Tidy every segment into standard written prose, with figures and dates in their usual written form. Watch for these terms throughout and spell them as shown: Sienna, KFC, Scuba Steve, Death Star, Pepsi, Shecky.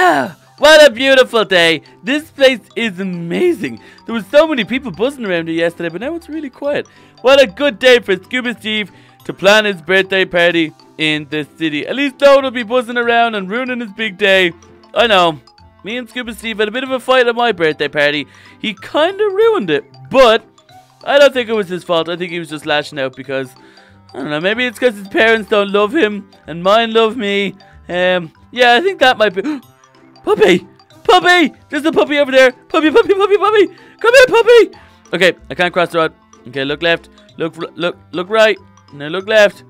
Ah, what a beautiful day. This place is amazing. There were so many people buzzing around here yesterday, but now it's really quiet. What a good day for Scuba Steve to plan his birthday party in the city. At least no one will be buzzing around and ruining his big day. I know. Me and Scuba Steve had a bit of a fight at my birthday party. He kind of ruined it, but I don't think it was his fault. I think he was just lashing out because, I don't know, maybe it's because his parents don't love him and mine love me. Yeah, I think that might be... Puppy! Puppy! There's a puppy over there! Puppy, puppy, puppy, puppy! Come here, puppy! Okay, I can't cross the road. Okay, look left. Look right. And then look left.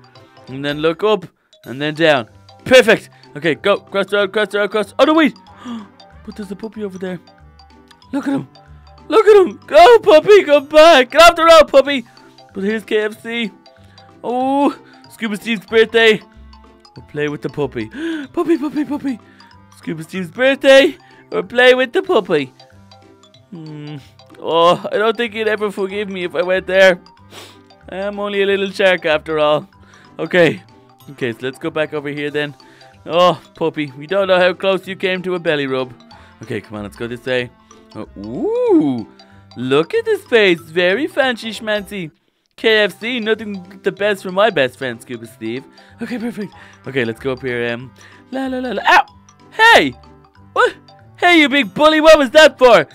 And then look up. And then down. Perfect! Okay, go. Cross the road, cross the road, cross... Oh, no, wait! But there's a puppy over there. Look at him. Look at him. Go, puppy. Come back. Get off the road, puppy. But here's KFC. Oh, Scuba Steve's birthday. We'll play with the puppy. Puppy, puppy, puppy. Scuba Steve's birthday. We'll play with the puppy. Oh, I don't think he'd ever forgive me if I went there. I am only a little shark after all. Okay. Okay, so let's go back over here then. Oh, puppy, we don't know how close you came to a belly rub. Okay, come on, let's go this way. Oh, ooh, look at this face. Very fancy schmancy. KFC, nothing the best for my best friend, Scuba Steve. Okay, perfect. Okay, let's go up here. La la la la. Ow! Hey! What? Hey, you big bully, what was that for?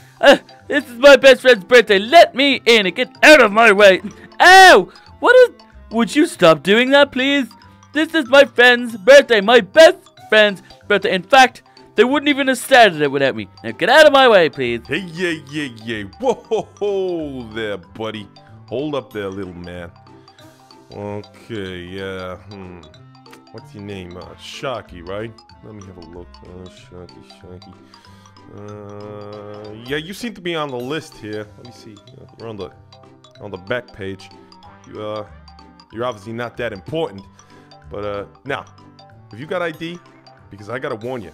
This is my best friend's birthday. Let me in and get out of my way. Ow! What is... Would you stop doing that, please? This is my friend's birthday, my best friend's birthday. In fact, they wouldn't even have started it without me. Now get out of my way, please. Hey, yeah, yeah, yeah. Whoa there, buddy. Hold up there, little man. Okay, yeah. What's your name? Sharky, right? Let me have a look. Sharky, Sharky. Yeah, you seem to be on the list here. Let me see. We're on the back page. You're obviously not that important. But, now, have you got ID? Because I gotta warn you,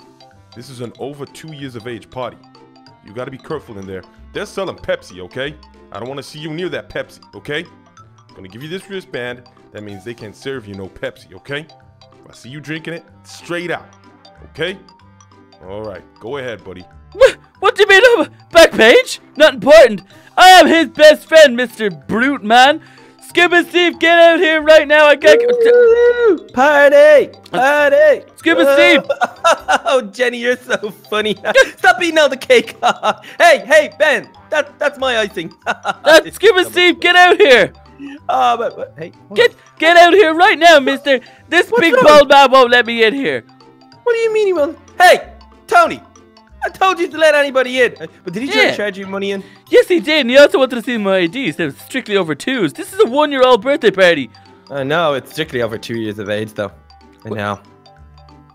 this is an over 2 years of age party. You gotta be careful in there. They're selling Pepsi, okay? I don't wanna see you near that Pepsi, okay? I'm gonna give you this wristband. That means they can't serve you no Pepsi, okay? If I see you drinking it, straight out, okay? Alright, go ahead, buddy. What do you mean? Back page? Not important. I am his best friend, Mr. Brute Man. Scuba Steve, get out here right now! I can't. Party! Party! Scuba Steve! Oh, Jenny, you're so funny! Stop eating all the cake! Hey, Ben! That's my icing. That's Scuba Steve, get out here! But hey, get out here right now, Mister! This big bald man won't let me in here. What do you mean he won't? Hey, Tony! I told you to let anybody in. But did he try to charge you money in? Yes, he did. And he also wanted to see my ID. So it was strictly over twos. This is a one-year-old birthday party. I know. It's strictly over 2 years of age, though. I know.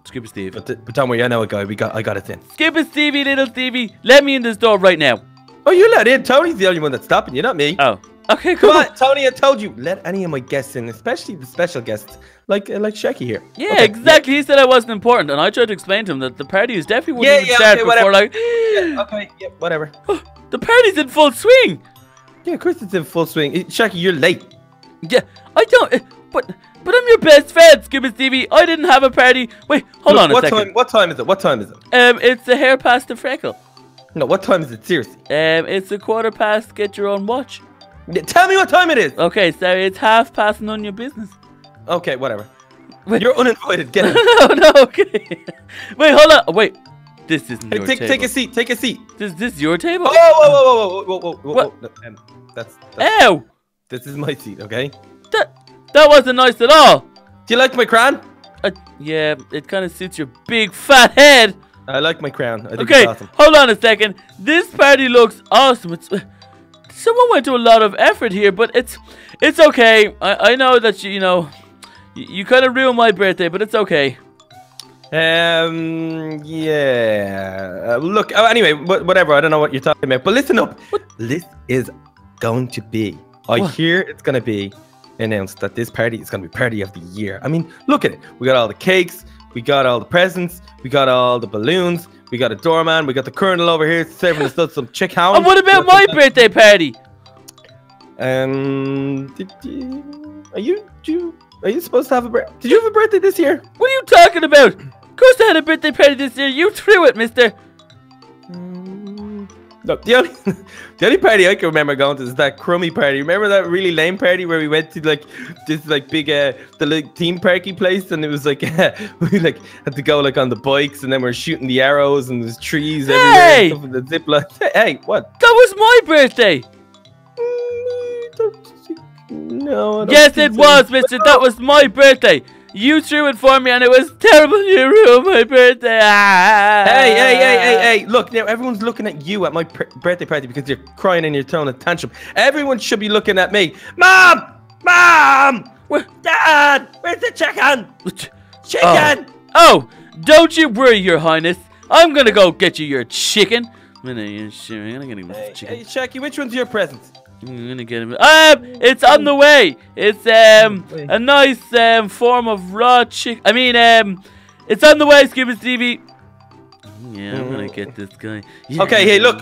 Scuba Steve. But don't worry. I know a guy. I got it in. Scuba Stevie, little Stevie. Let me in this door right now. Oh, you let in. Tony's the only one that's stopping you, not me. Oh. Okay, cool. Come on, Tony, I told you. Let any of my guests in, especially the special guests, like Shecky here. Yeah, okay. Exactly. He said I wasn't important, and I tried to explain to him that the party is definitely wouldn't even start before, like... okay, yeah, whatever. Oh, the party's in full swing. Yeah, of course it's in full swing. Shecky, you're late. Yeah, I don't... But I'm your best friend, Scuba Stevie. I didn't have a party. Wait, hold on a second. What time is it? What time is it? It's a hair past the freckle. No, what time is it? Seriously. It's a quarter past. Get your own watch. Tell me what time it is! Okay, so it's 5:30, none your business. Okay, whatever. Wait. You're uninvited, get it. No, okay. Wait, hold on. Wait, this isn't your table. Take a seat, take a seat. This your table? Oh, whoa. That's... Ow! This is my seat, okay? That wasn't nice at all. Do you like my crown? Yeah, it kind of suits your big fat head. I like my crown. I think it's awesome. Hold on a second. This party looks awesome. It's... Someone went to a lot of effort here, but it's okay. I know that you kind of ruined my birthday, but it's okay. Yeah. Look. Oh, anyway, whatever. I don't know what you're talking about. But listen up. What? This is going to be. I hear it's going to be announced that this party is going to be party of the year. I mean, look at it. We got all the cakes. We got all the presents. We got all the balloons. We got a doorman. We got the colonel over here serving us some chick hound. And what about my birthday party? Are you supposed to have a birthday? Did you have a birthday this year? What are you talking about? Of course I had a birthday party this year. You threw it, mister. No, the only party I can remember going to is that crummy party. Remember that really lame party where we went to like this like big the like, theme parky place, and it was like we like had to go like on the bikes, and then we're shooting the arrows and there's trees everywhere. And the zipline. Hey, what? That was my birthday. No. I don't yes, it so. Was, Mister. That was my birthday. You threw it for me, and it was terrible. You ruined my birthday. Hey! Look, now everyone's looking at you at my birthday party because you're crying and you're throwing a tantrum. Everyone should be looking at me. Mom! Mom! Dad! Where's the chicken? Chicken! Oh, don't you worry, Your Highness. I'm gonna go get you your chicken. Hey, Shaky, which one's your present? I'm gonna get him. It's on the way. It's a nice form of raw chicken. I mean, it's on the way, Scuba Stevie. Yeah, I'm gonna get this guy. Yeah. Okay, hey, look,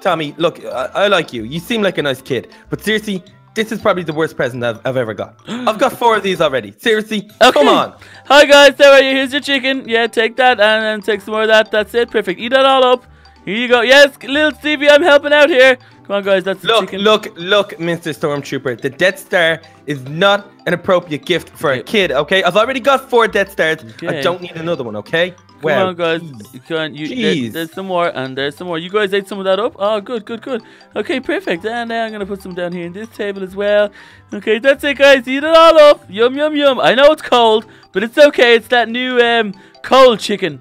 Tommy. Look, I like you. You seem like a nice kid, but seriously, this is probably the worst present I've ever got. I've got 4 of these already. Seriously, okay. Come on. Hi guys, how are you? Here's your chicken. Yeah, take that and then take some more of that. That's it. Perfect. Eat that all up. Here you go. Yes, little Stevie, I'm helping out here. Come on, guys, that's look, chicken. Look, Mr. Stormtrooper. The Death Star is not an appropriate gift for a kid, okay? I've already got 4 Death Stars. Okay. I don't need another one, okay? Come on, guys. There's some more, and there's some more. You guys ate some of that up? Oh, good. Okay, perfect. And now I'm going to put some down here in this table as well. Okay, that's it, guys. Eat it all up. Yum. I know it's cold, but it's okay. It's that new cold chicken.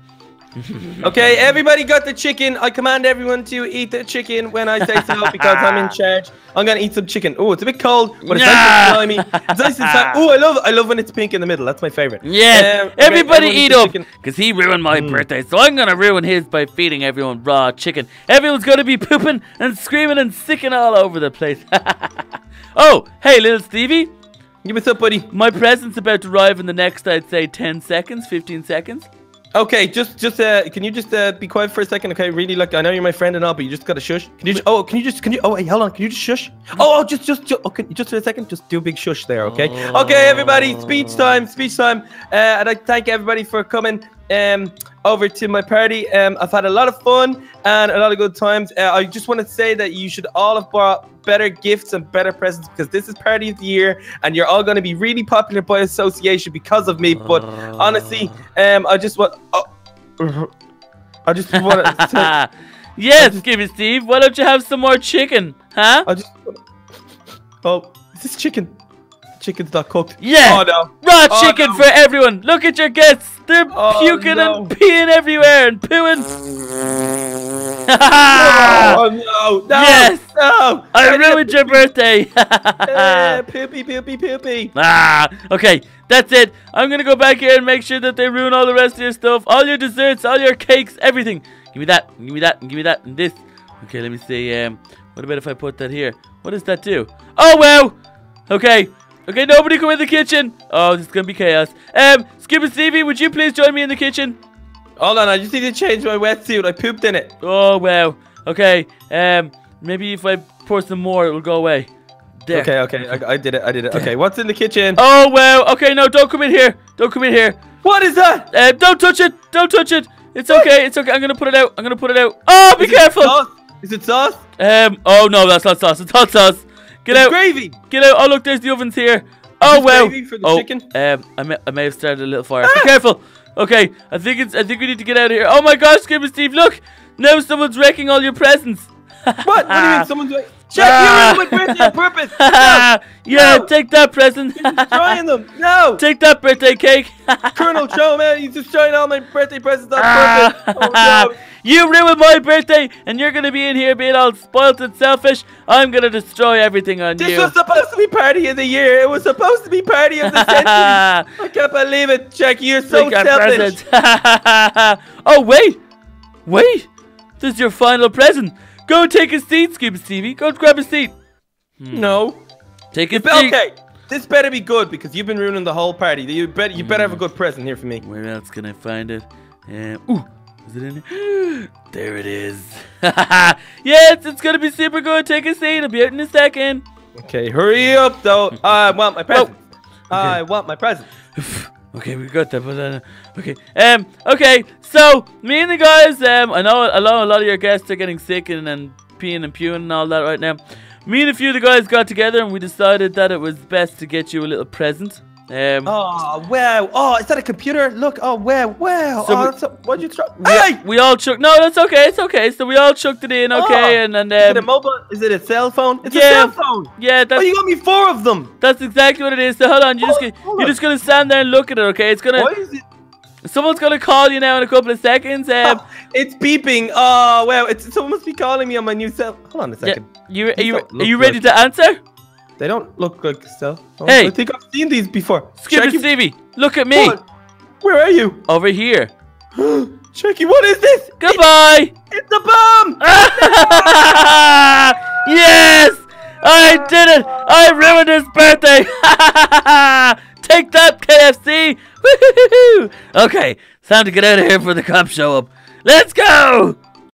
Okay, everybody got the chicken. I command everyone to eat the chicken when I say so because I'm in charge. I'm gonna eat some chicken. Oh, it's a bit cold, but it's nice and slimy. It's nice and slimy. Oh, I love when it's pink in the middle. That's my favorite. Yeah, everybody eat up because he ruined my birthday, so I'm gonna ruin his by feeding everyone raw chicken. Everyone's gonna be pooping and screaming and sicking all over the place. Oh, hey, little Stevie. What's up, buddy? My present's about to arrive in the next, I'd say, 10 seconds, 15 seconds. Okay, just can you just be quiet for a second? Okay, really, like, I know you're my friend and all, but you just gotta shush. Can you just shush? Just for a second, just do a big shush there, okay? Oh. Okay, everybody, speech time. I'd like to thank everybody for coming over to my party. I've had a lot of fun and a lot of good times. I just want to say that you should all have bought better gifts and better presents because this is party of the year and you're all going to be really popular by association because of me. But honestly, I just want to say, yes, give it, Steve. Why don't you have some more chicken, huh? Oh, is this chicken? Chicken's not cooked. Yeah. Oh, no. Raw chicken for everyone. Look at your guests. They're puking and peeing everywhere and pooing. No. Yes. No. I ruined your birthday. Poopy. Ah. Okay. That's it. I'm going to go back here and make sure that they ruin all the rest of your stuff. All your desserts, all your cakes, everything. Give me that. Give me that. Give me that. And this. Okay. Let me see. What about if I put that here? What does that do? Oh, wow. Okay. Okay, nobody come in the kitchen. Oh, this is gonna be chaos. Skip and Stevie, would you please join me in the kitchen? Hold on, I just need to change my wetsuit. I pooped in it. Oh, wow. Okay. Maybe if I pour some more, it will go away. There. Okay. I did it. Okay, what's in the kitchen? Oh, wow. Okay, no, don't come in here. What is that? Don't touch it. It's okay. I'm gonna put it out. Oh, be careful. Is it sauce? Oh no, that's not sauce. It's hot sauce. Get out! Gravy! Get out! Oh look, there's the ovens here. Oh wow! Gravy for the chicken. I may have started a little fire. Ah! Be careful! Okay, I think we need to get out of here. Oh my gosh, Skip and Steve, look! Now someone's wrecking all your presents. What? What do you mean someone's wrecking? Check you in with birthday on purpose. No. Take that present. He's destroying them. No. Take that birthday cake. Colonel Joe, man, he's destroying all my birthday presents on purpose. Oh, no. You ruined my birthday, and you're gonna be in here being all spoiled and selfish. I'm gonna destroy everything on you. This was supposed to be party of the year. It was supposed to be party of the century. I can't believe it, Jackie. You're so selfish. Oh wait. This is your final present. Go take a seat, Scuba Stevie. Go grab a seat. No. Take a seat. Okay. This better be good because you've been ruining the whole party. You better have a good present here for me. Where else can I find it? Ooh. Is it in here? There it is. Yes, it's going to be super good. Take a seat. I'll be out in a second. Okay, hurry up, though. I want my present. Okay, we got that, but okay. Okay, so me and the guys, I know a lot of your guests are getting sick and peeing and pewing and all that right now. Me and a few of the guys got together and we decided that it was best to get you a little present. Oh wow! Oh, is that a computer? Look! Oh wow! Wow! So what'd you try? Hey! We all chucked. No, that's okay. It's okay. So we all chucked it in. Okay, oh, and is it a mobile? Is it a cell phone? It's a cell phone. Yeah. That's, oh, you got me 4 of them. That's exactly what it is. So hold on. You're just gonna stand there and look at it. Okay. It's gonna. What is it? Someone's gonna call you now in a couple of seconds. It's beeping. Oh wow! It's someone must be calling me on my new cell. Hold on a second. Yeah, are you ready to answer? They don't look like cell phones. Hey, I think I've seen these before. Scuba Stevie, look at me. What? Where are you? Over here. Chucky, what is this? Goodbye. It's a bomb. Yes, I did it. I ruined his birthday. Take that, KFC. Okay, it's time to get out of here before the cops show up. Let's go.